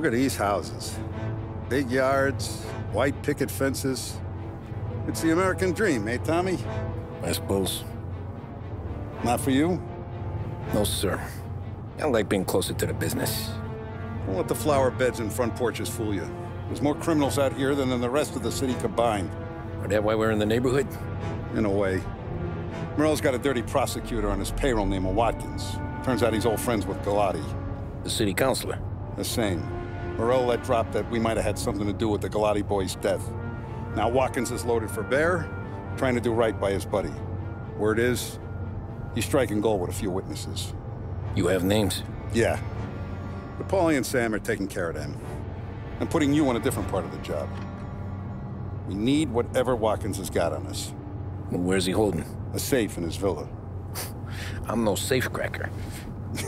Look at these houses. Big yards, white picket fences. It's the American dream, eh, Tommy? I suppose. Not for you? No, sir. I like being closer to the business. Don't let the flower beds and front porches fool you. There's more criminals out here than in the rest of the city combined. Is that why we're in the neighborhood? In a way. Morell's got a dirty prosecutor on his payroll named Watkins. Turns out he's old friends with Galati. The city councilor? The same. Morell let drop that we might have had something to do with the Galati boy's death. Now Watkins is loaded for bear, trying to do right by his buddy. Word is, he's striking gold with a few witnesses. You have names? Yeah. But Paulie and Sam are taking care of them. And putting you on a different part of the job. We need whatever Watkins has got on us. Well, where's he holding? A safe in his villa. I'm no safecracker.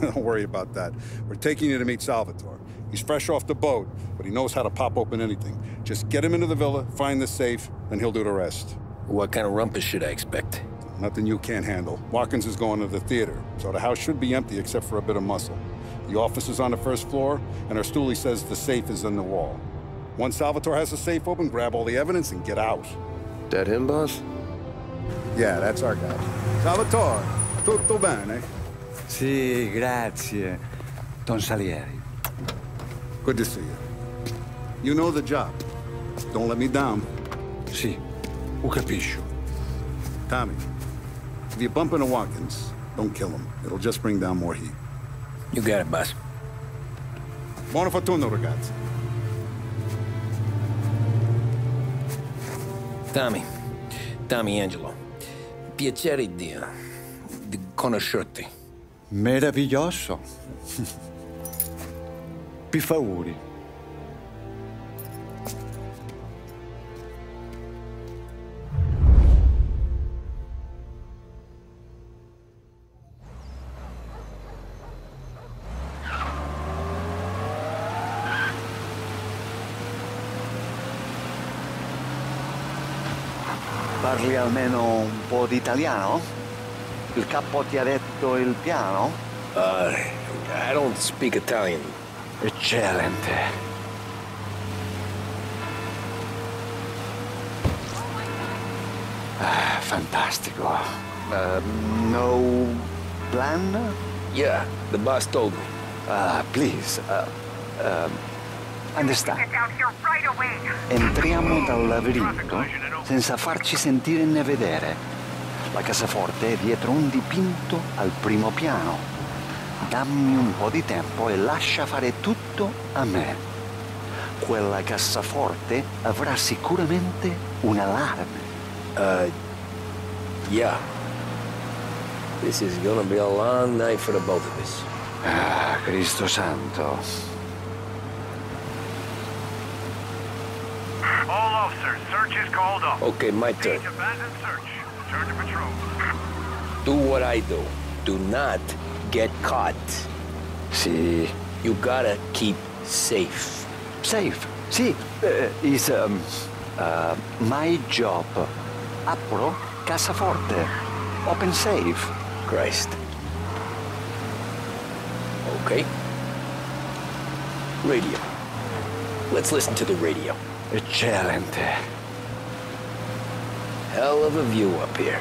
Don't worry about that. We're taking you to meet Salvatore. He's fresh off the boat, but he knows how to pop open anything. Just get him into the villa, find the safe, and he'll do the rest. What kind of rumpus should I expect? Nothing you can't handle. Watkins is going to the theater, so the house should be empty except for a bit of muscle. The office is on the first floor, and our stoolie says the safe is in the wall. Once Salvatore has the safe open, grab all the evidence and get out. That him, boss? Yeah, that's our guy. Salvatore, tutto bene? Sì, grazie. Don Salieri. Good to see you. You know the job. Don't let me down. Sì, ho capisco. Tommy, if you bump into Watkins, don't kill him. It'll just bring down more heat. You got it, boss. Buona fortuna, ragazzi. Tommy Angelo. Piacere di conoscerti. Meraviglioso. Pi favori. Parli almeno un po' di italiano? Il capo ti ha detto il piano? I don't speak Italian. Eccellente. Ah, fantastico. No plan? Yeah, the boss told me. Please. Understand. Entriamo dal labirinto senza farci sentire né vedere. La cassaforte è dietro un dipinto al primo piano. Dammi un po' di tempo e lascia fare tutto a me. Quella cassaforte avrà sicuramente un allarme. Yeah. This is gonna be a long night for the both of us. Ah, Cristo Santo. Search is called up. Okay, my turn. Abandoned search. Turn to patrol. Do what I do. Do not get caught. See, you gotta keep safe. Safe? See, is my job. Apro cassaforte. Open safe. Christ. Okay. Radio. Let's listen to the radio. Eccellente. Hell of a view up here.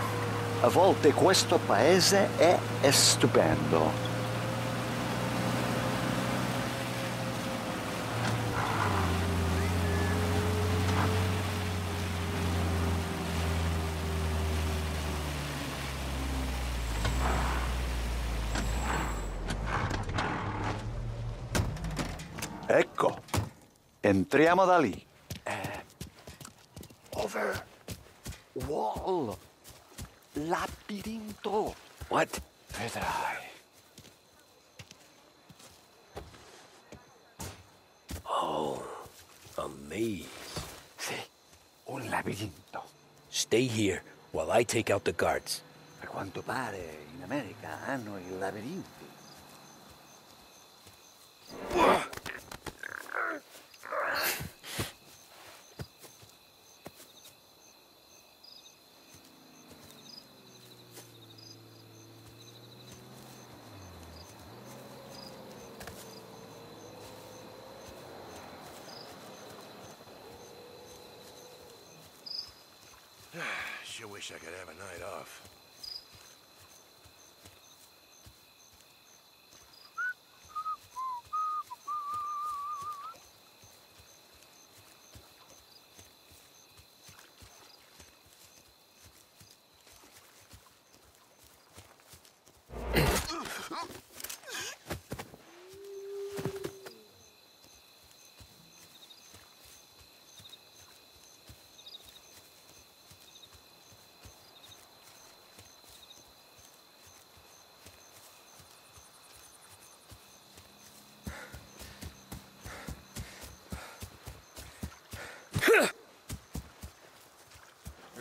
A volte questo paese è stupendo. Ecco. Entriamo da lì. Over. Wall. Labirinto. What? Vedrai. Oh, a maze. Sì, un labirinto. Stay here while I take out the guards. A quanto pare in America hanno I labirinti. sure wish I could have a night off.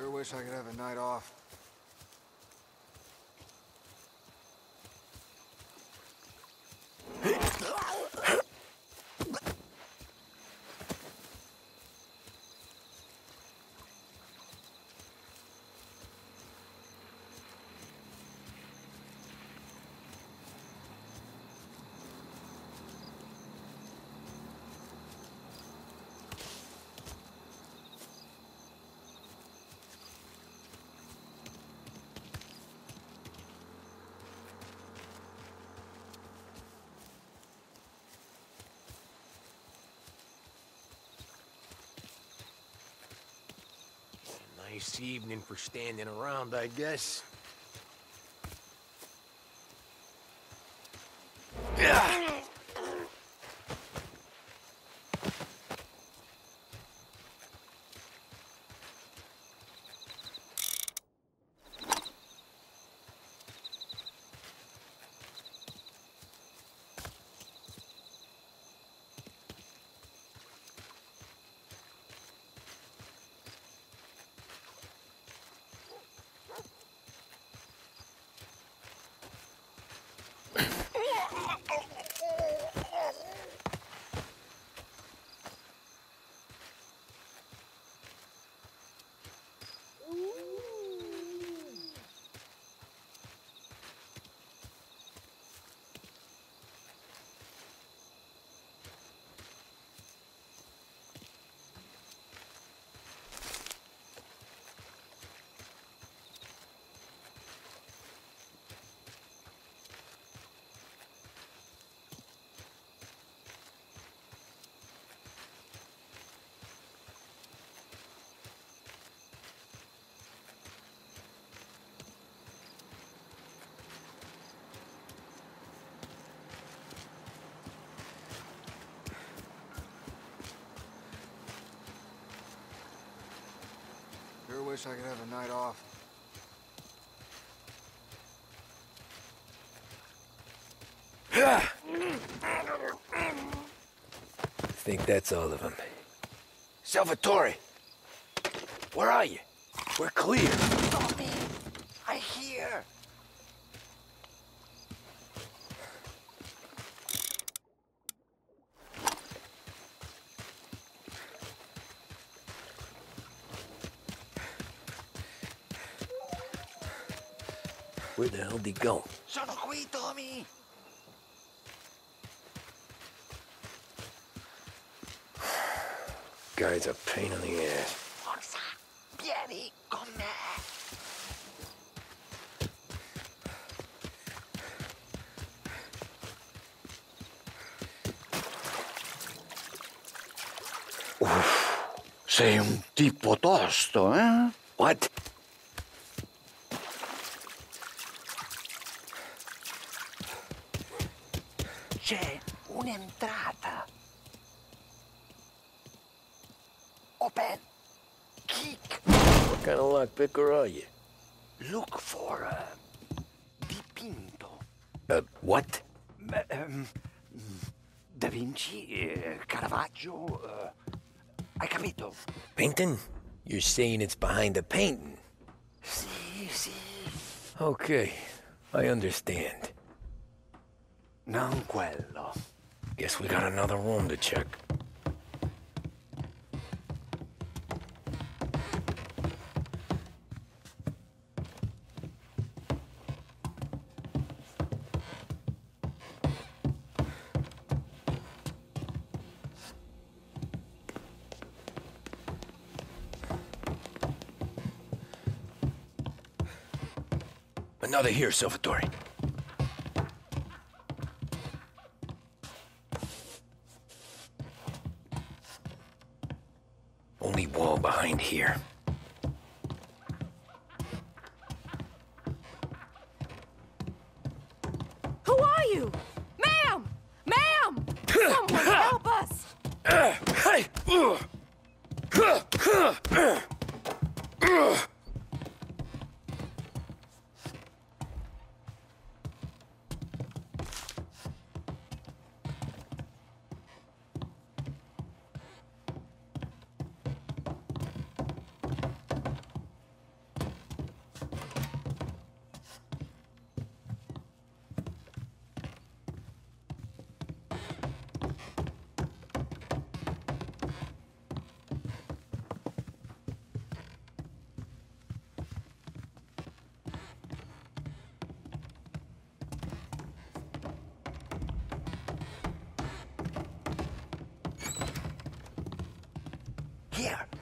I wish I could have a night off. Nice evening for standing around, I guess. I wish I could have a night off. I think that's all of them. Salvatore! Where are you? We're clear. Tommy! I hear! Where the hell did he go? Sono qui, Tommy! Guy's a pain in the ass. Forza! Vieni con me! Uff, sei un tipo tosto, eh? What? C'è un'entrata. Open. Kick. What kind of lockpicker are you? Look for a dipinto. What? Da Vinci, Caravaggio. Hai capito? Painting? You're saying it's behind the painting? Sì, sì. Okay, I understand. Non quello. Guess we got another room to check. Another here, Salvatore. Only wall behind here. Who are you? Ma'am! Ma'am! Someone help us!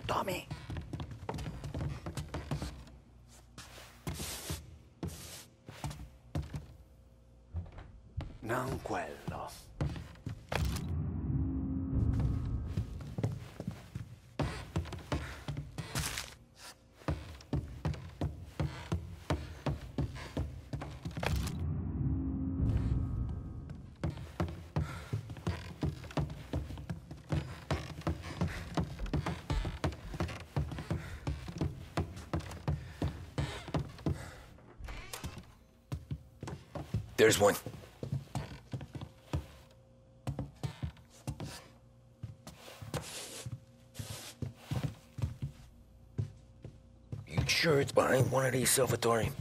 Tommy. Non quello. There's one. You sure it's behind one of these, Salvatore?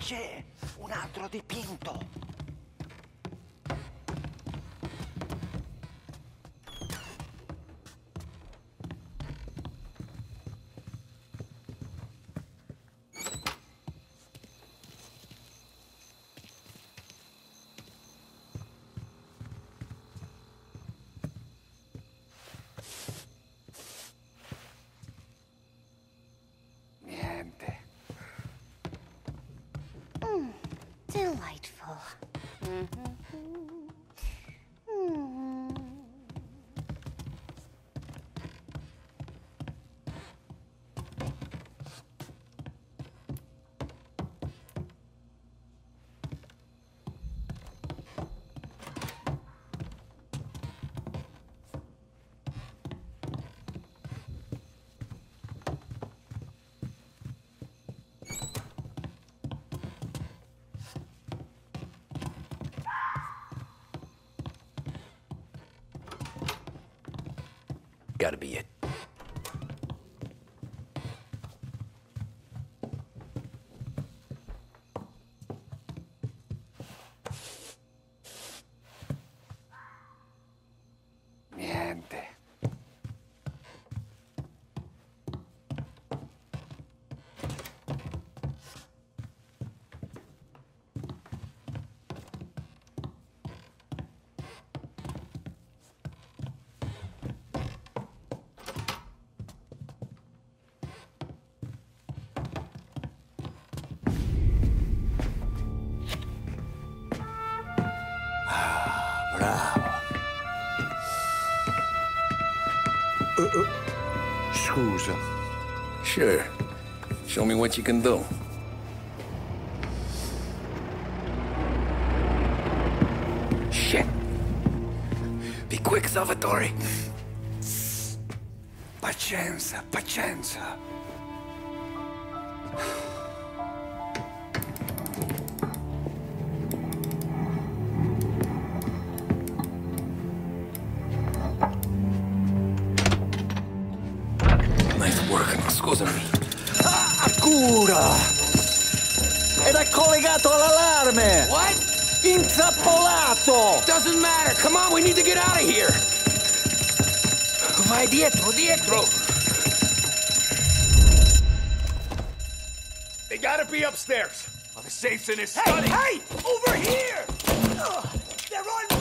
C'è un altro dipinto. Delightful. Gotta be it. Niente. Scusa. Sure. Show me what you can do. Shit. Be quick, Salvatore. Pazienza, pazienza. Scusami. Ah, cura! Era collegato all'allarme! What? Intrappolato! Doesn't matter. Come on, we need to get out of here. Vai dietro, dietro. They gotta be upstairs. Well, the safe's in his study. Hey, over here! They're on.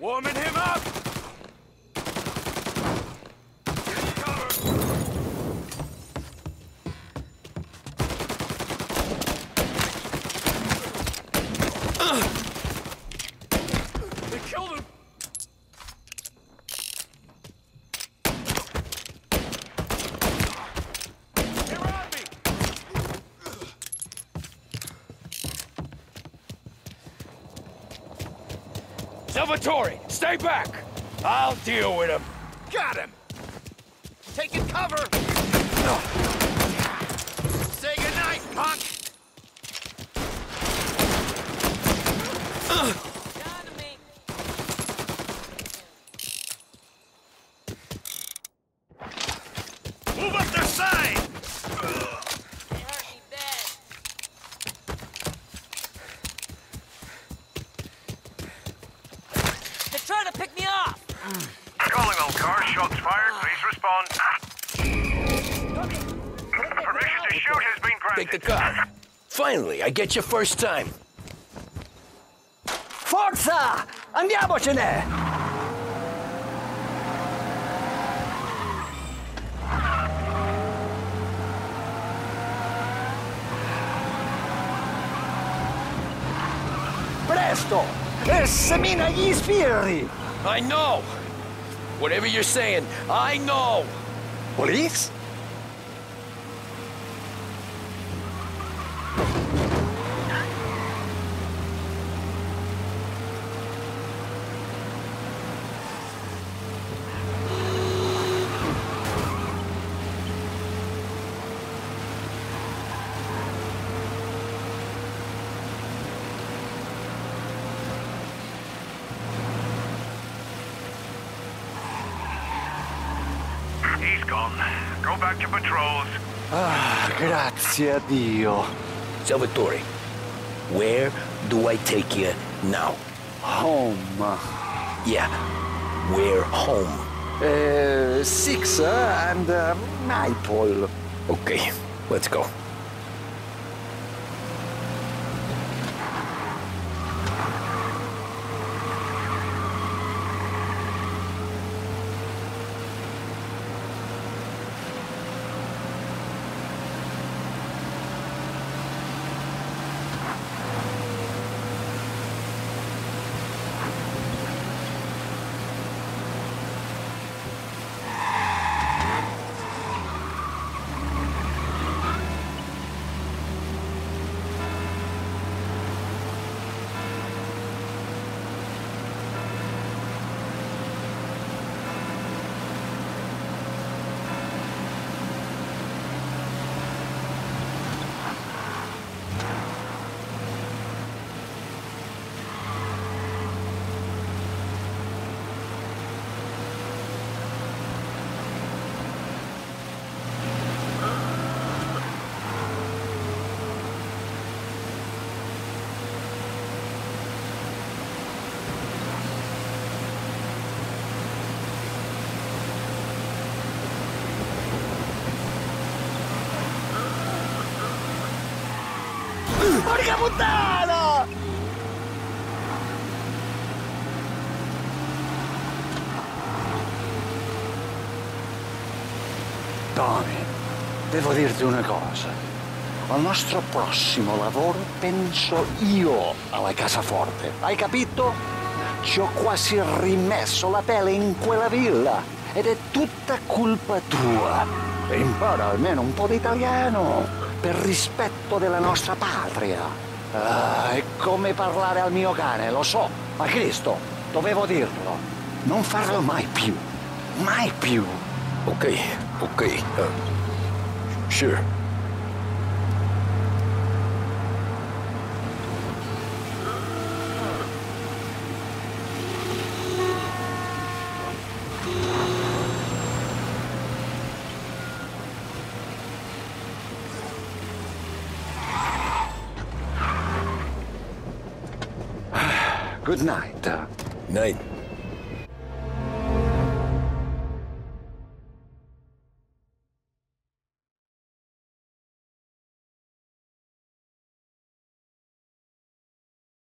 Warming him up! Take cover! They killed him! They're on me! Salvatore! Stay back! I'll deal with him. Got him! Taking cover! Say goodnight, punk! Move up their side! They hurt me bad. Trying to pick me up! Calling all cars, shots fired, please respond. Permission to shoot has been granted. Take the car. Finally, I get you first time. Forza! Andiamocene! Presto! Semina gli spiriti! I know! Whatever you're saying, I know! Police? Grazie Dio. Salvatore, where do I take you now? Home. Yeah, where home? Six and Naples. Okay, let's go. Porca puttana! Tommy, devo dirti una cosa. Al nostro prossimo lavoro penso io alla cassaforte. Hai capito? Ci ho quasi rimesso la pelle in quella villa ed è tutta colpa tua. Impara almeno un po' di italiano per rispetto della nostra patria. Ah, è come parlare al mio cane, lo so, ma Cristo, dovevo dirlo. Non farlo mai più. Mai più. Ok. Sure. Good night. Night.